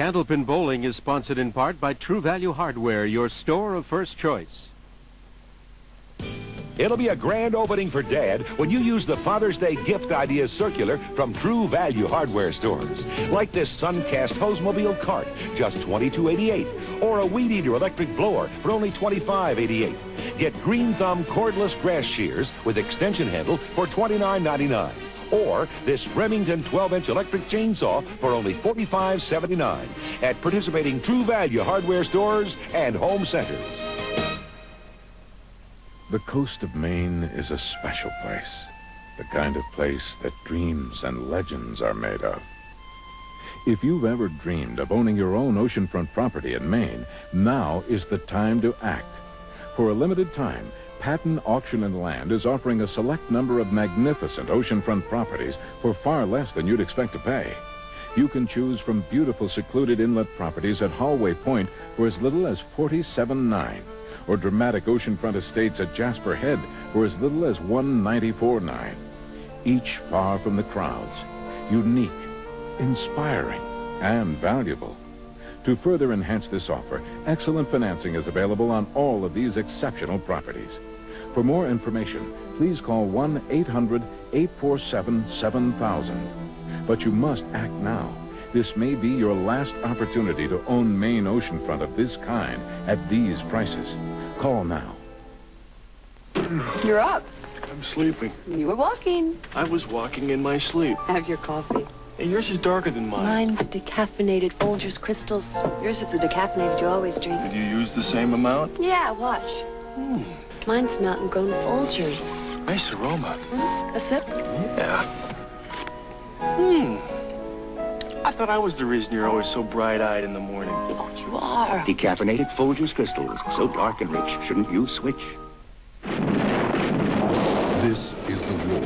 Candlepin Bowling is sponsored in part by True Value Hardware, your store of first choice. It'll be a grand opening for Dad when you use the Father's Day gift ideas circular from True Value Hardware stores. Like this Suncast Hosemobile cart, just $22.88. Or a Weed Eater electric blower for only $25.88. Get Green Thumb cordless grass shears with extension handle for $29.99. Or this Remington 12-inch electric chainsaw for only $45.79 at participating True Value Hardware stores and home centers. The coast of Maine is a special place, the kind of place that dreams and legends are made of. If you've ever dreamed of owning your own oceanfront property in Maine, now is the time to act. For a limited time, Patton Auction and Land is offering a select number of magnificent oceanfront properties for far less than you'd expect to pay. You can choose from beautiful secluded inlet properties at Hallway Point for as little as $47.9, or dramatic oceanfront estates at Jasper Head for as little as $194.9. Each far from the crowds, unique, inspiring, and valuable. To further enhance this offer, excellent financing is available on all of these exceptional properties. For more information, please call 1-800-847-7000. But you must act now. This may be your last opportunity to own Maine oceanfront of this kind at these prices. Call now. You're up. I'm sleeping. You were walking. I was walking in my sleep. Have your coffee. Hey, yours is darker than mine. Mine's decaffeinated Folgers crystals. Yours is the decaffeinated you always drink. Did you use the same amount? Yeah, watch. Mine's mountain grown Folgers. Nice aroma. A sip? Yeah. I thought I was the reason you're always so bright-eyed in the morning. Oh, you are. Decaffeinated Folgers crystals. So dark and rich, shouldn't you switch? This is the war.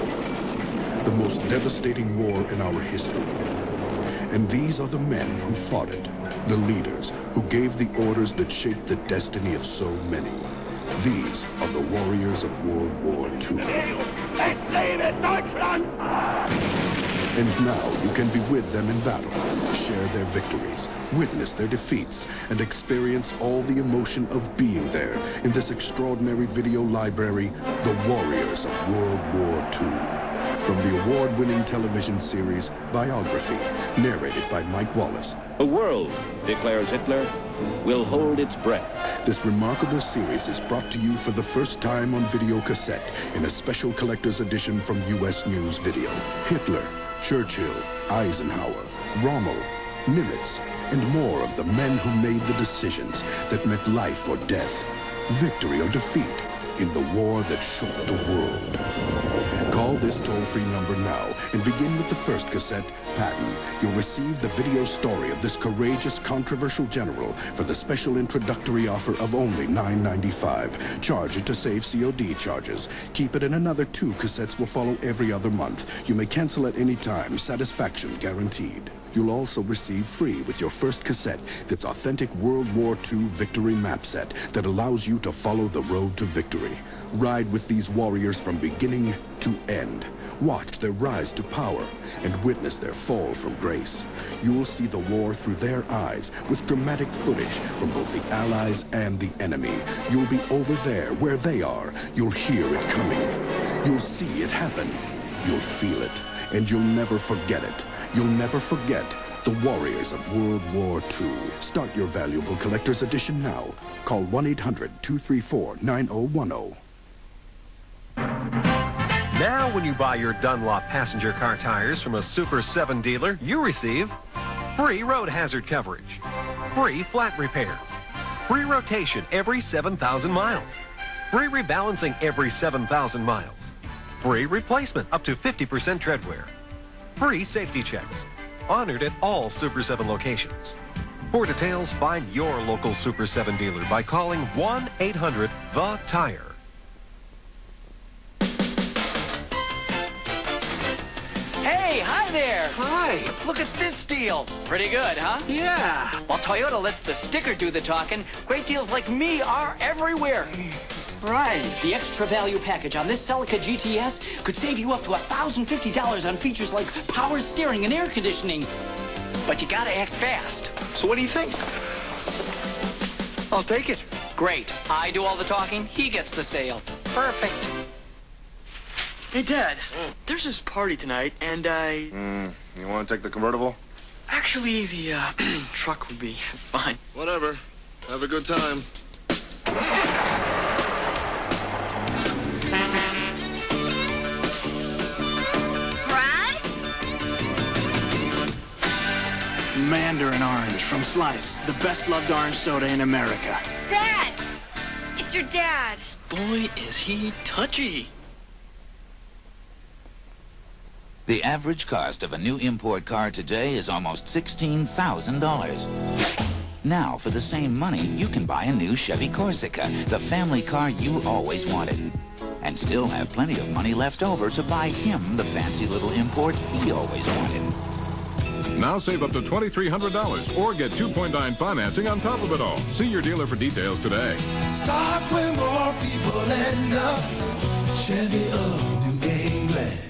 The most devastating war in our history. And these are the men who fought it, the leaders who gave the orders that shaped the destiny of so many. These are the warriors of World War II. And now you can be with them in battle, share their victories, witness their defeats, and experience all the emotion of being there in this extraordinary video library, The Warriors of World War II. From the award-winning television series, Biography, narrated by Mike Wallace. The world, declares Hitler, will hold its breath. This remarkable series is brought to you for the first time on video cassette in a special collector's edition from U.S. News Video. Hitler, Churchill, Eisenhower, Rommel, Nimitz, and more of the men who made the decisions that meant life or death, victory or defeat, in the war that shook the world. Call this toll-free number now and begin with the first cassette, Patton. You'll receive the video story of this courageous, controversial general for the special introductory offer of only $9.95. Charge it to save COD charges. Keep it and another 2 cassettes will follow every other month. You may cancel at any time. Satisfaction guaranteed. You'll also receive free with your first cassette this authentic World War II victory map set that allows you to follow the road to victory. Ride with these warriors from beginning to end. Watch their rise to power and witness their fall from grace. You'll see the war through their eyes with dramatic footage from both the Allies and the enemy. You'll be over there where they are. You'll hear it coming. You'll see it happen. You'll feel it. And you'll never forget it. You'll never forget the Warriors of World War II. Start your valuable collector's edition now. Call 1-800-234-9010. Now when you buy your Dunlop passenger car tires from a Super 7 dealer, you receive free road hazard coverage, free flat repairs, free rotation every 7,000 miles, free rebalancing every 7,000 miles, free replacement up to 50% tread wear, free safety checks, honored at all Super 7 locations. For details, find your local Super 7 dealer by calling 1-800-THE-TIRE. Hey, hi there. Hi. Look at this deal. Pretty good, huh? Yeah. While Toyota lets the sticker do the talking, great deals like me are everywhere. Right. The extra value package on this Celica GTS could save you up to $1,050 on features like power steering and air conditioning. But you gotta act fast. So what do you think? I'll take it. Great. I do all the talking, he gets the sale. Perfect. Hey, Dad, there's this party tonight, and I... you want to take the convertible? Actually, the truck would be fine. Whatever. Have a good time. Mandarin Orange from Slice, the best-loved orange soda in America. Dad! It's your dad. Boy, is he touchy. The average cost of a new import car today is almost $16,000. Now, for the same money, you can buy a new Chevy Corsica, the family car you always wanted, and still have plenty of money left over to buy him the fancy little import he always wanted. Now save up to $2,300 or get 2.9 financing on top of it all. See your dealer for details today. Start where more people end up. Chevy of New England.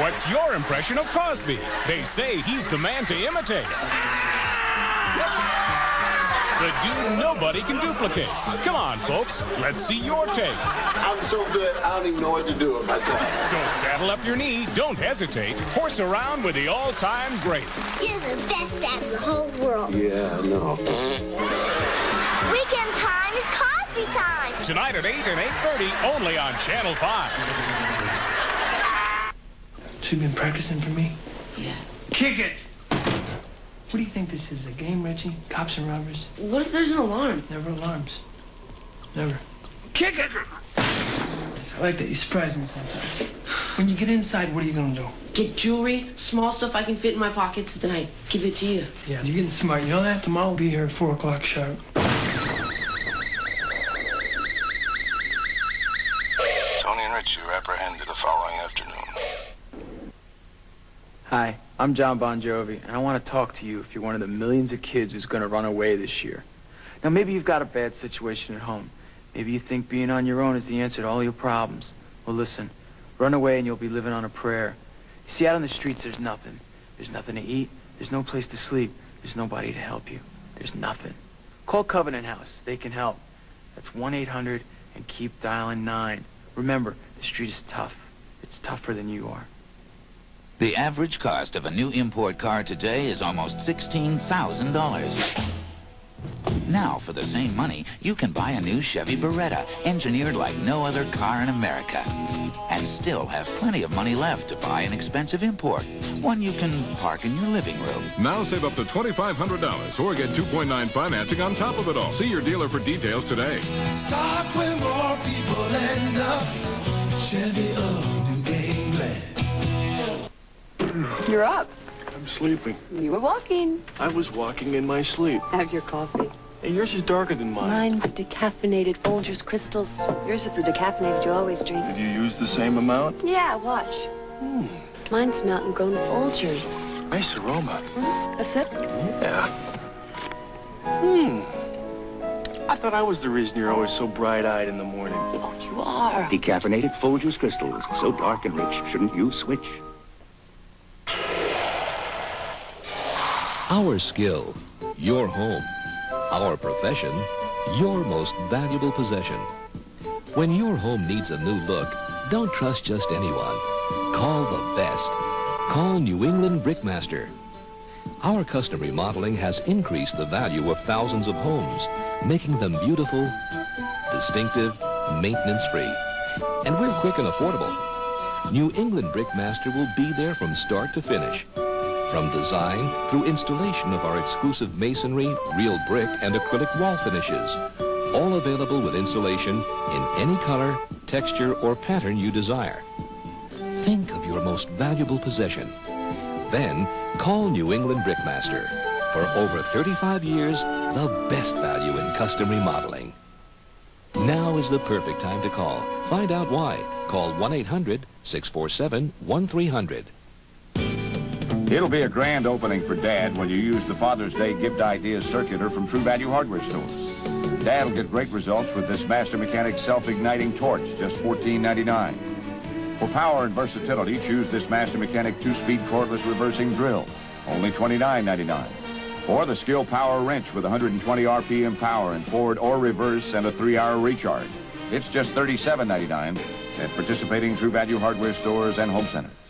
What's your impression of Crosby? They say he's the man to imitate. The dude nobody can duplicate. Come on, folks. Let's see your take. I'm so good, I don't even know what to do with myself. So saddle up your knee, don't hesitate. Horse around with the all-time great. You're the best dad in the whole world. Yeah, I know. Weekend time is Crosby time. Tonight at 8 and 8:30, only on Channel 5. She been practicing for me? Yeah. Kick it! What do you think this is, a game, Richie? Cops and robbers? What if there's an alarm? Never alarms. Never. Kick it! I like that. You surprise me sometimes. When you get inside, what are you going to do? Get jewelry, small stuff I can fit in my pockets, then I give it to you. Yeah, you're getting smart. You know that? Tomorrow will be here at 4 o'clock sharp. Tony and Richie were apprehended the following afternoon. Hi. I'm Jon Bon Jovi, and I want to talk to you if you're one of the millions of kids who's going to run away this year. Now, maybe you've got a bad situation at home. Maybe you think being on your own is the answer to all your problems. Well, listen, run away and you'll be living on a prayer. You see, out on the streets, there's nothing. There's nothing to eat. There's no place to sleep. There's nobody to help you. There's nothing. Call Covenant House. They can help. That's 1-800 and keep dialing 9. Remember, the street is tough. It's tougher than you are. The average cost of a new import car today is almost $16,000. Now, for the same money, you can buy a new Chevy Beretta, engineered like no other car in America, and still have plenty of money left to buy an expensive import, one you can park in your living room. Now save up to $2,500 or get 2.9 financing on top of it all. See your dealer for details today. Start where more people end up. Chevy of New England. You're up. I'm sleeping. You were walking. I was walking in my sleep. Have your coffee. Hey, yours is darker than mine. Mine's decaffeinated Folgers crystals. Yours is the decaffeinated you always drink. Did you use the same amount? Yeah, watch. Mine's mountain grown Folgers. Nice aroma. A sip? Yeah. I thought I was the reason you're always so bright-eyed in the morning. Oh, you are. Decaffeinated Folgers crystals. So dark and rich. Shouldn't you switch? Our skill, your home. Our profession, your most valuable possession. When your home needs a new look, don't trust just anyone. Call the best. Call New England Brickmaster. Our custom remodeling has increased the value of thousands of homes, making them beautiful, distinctive, maintenance-free. And we're quick and affordable. New England Brickmaster will be there from start to finish. From design through installation of our exclusive masonry, real brick, and acrylic wall finishes. All available with insulation in any color, texture, or pattern you desire. Think of your most valuable possession. Then call New England Brickmaster. For over 35 years, the best value in custom remodeling. Now is the perfect time to call. Find out why. Call 1-800-647-1300. It'll be a grand opening for Dad when you use the Father's Day Gift Ideas circular from True Value Hardware Stores. Dad'll get great results with this Master Mechanic self-igniting torch, just $14.99. For power and versatility, choose this Master Mechanic two-speed cordless reversing drill. only $29.99. Or the Skill Power Wrench with 120 RPM power and forward or reverse and a 3-hour recharge. It's just $37.99 at participating True Value Hardware stores and home centers.